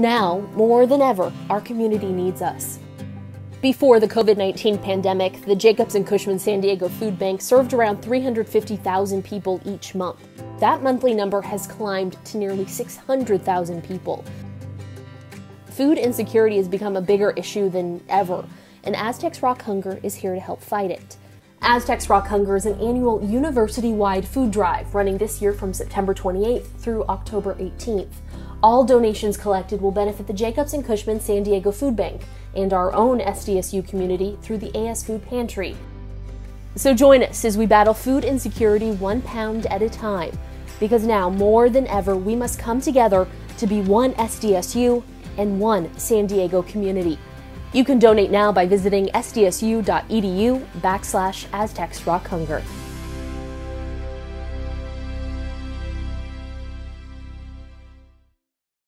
Now, more than ever, our community needs us. Before the COVID-19 pandemic, the Jacobs and Cushman San Diego Food Bank served around 350,000 people each month. That monthly number has climbed to nearly 600,000 people. Food insecurity has become a bigger issue than ever, and Aztecs Rock Hunger is here to help fight it. Aztecs Rock Hunger is an annual university-wide food drive running this year from September 28th through October 18th. All donations collected will benefit the Jacobs and Cushman San Diego Food Bank and our own SDSU community through the A.S. Food Pantry. So join us as we battle food insecurity 1 pound at a time, because now more than ever we must come together to be one SDSU and one San Diego community. You can donate now by visiting sdsu.edu/Aztecs Rock Hunger.